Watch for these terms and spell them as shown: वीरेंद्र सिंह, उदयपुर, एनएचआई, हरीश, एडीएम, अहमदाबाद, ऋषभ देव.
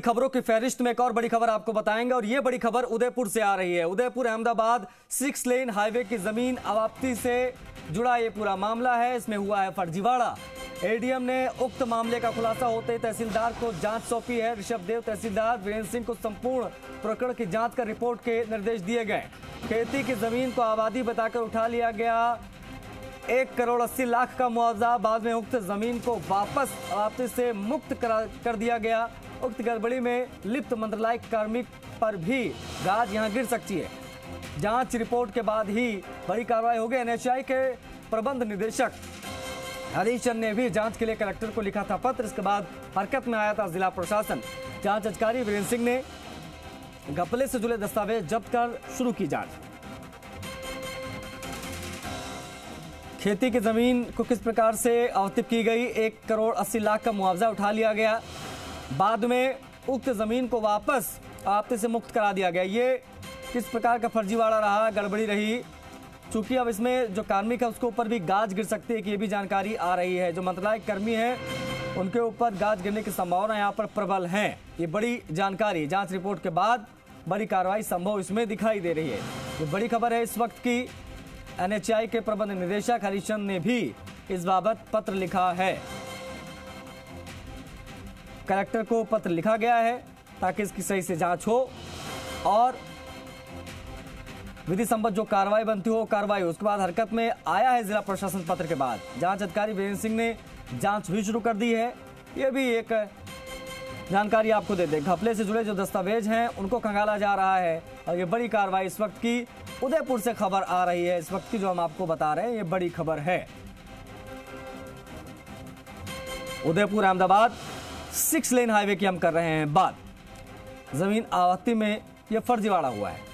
खबरों की फहरिस्त में एक और बड़ी खबर आपको बताएंगे और ये बड़ी खबर उदयपुर से आ रही है। उदयपुर अहमदाबाद 6 लेन हाईवे की जमीन अवाप्ति से जुड़ा ये पूरा मामला है। इसमें हुआ है फर्जीवाड़ा। एडीएम ने उक्त मामले का खुलासा होते ही तहसीलदार को जांच सौंपी है। ऋषभ देव तहसीलदार वीरेंद्र सिंह को संपूर्ण प्रकरण की जाँच कर रिपोर्ट के निर्देश दिए गए। खेती की जमीन को आबादी बताकर उठा लिया गया। 1,80,00,000 का मुआवजा, बाद में उक्त जमीन को वापस अवाप्ति से मुक्त कर दिया गया। उक्त गड़बड़ी में लिप्त मंत्रालय कार्मिक पर भी गाज यहां गिर सकती है। जांच रिपोर्ट के बाद ही बड़ी कार्रवाई होगी। एनएचआई के प्रबंध निदेशक हरीश ने भी जांच के लिए कलेक्टर को लिखा था पत्र। इसके बाद हरकत में आया था जिला प्रशासन। जांच अधिकारी वीरेंद्र सिंह ने घपले से जुड़े दस्तावेज जब्त कर शुरू की जाँच। खेती की जमीन को किस प्रकार से अवतिप की गई, 1,80,00,000 का मुआवजा उठा लिया गया, बाद में उक्त जमीन को वापस आपते से मुक्त करा दिया गया। ये किस प्रकार का फर्जीवाड़ा रहा, गड़बड़ी रही। चूंकि अब इसमें जो कार्मिक है उसके ऊपर भी गाज गिर सकती है कि ये भी जानकारी आ रही है। जो मंत्रालय कर्मी हैं उनके ऊपर गाज गिरने की संभावना यहाँ पर प्रबल है। ये बड़ी जानकारी, जाँच रिपोर्ट के बाद बड़ी कार्रवाई संभव इसमें दिखाई दे रही है। ये बड़ी खबर है इस वक्त की। एनएचआई के प्रबंध निदेशक हरीश ने भी इस बाबत पत्र लिखा है। कलेक्टर को पत्र लिखा गया है ताकि इसकी सही से जांच हो और विधि सम्मत जो कार्रवाई बनती हो कार्रवाई हो। उसके बाद हरकत में आया है जिला प्रशासन। पत्र के बाद जांच अधिकारी वीरेंद्र सिंह ने जांच भी शुरू कर दी है। ये भी एक जानकारी आपको दे दें, घपले से जुड़े जो दस्तावेज हैं उनको खंगाला जा रहा है। और ये बड़ी कार्रवाई इस वक्त की उदयपुर से खबर आ रही है। इस वक्त की जो हम आपको बता रहे हैं ये बड़ी खबर है। उदयपुर अहमदाबाद 6 लेन हाईवे की हम कर रहे हैं बात। जमीन आवत्ती में यह फर्जीवाड़ा हुआ है।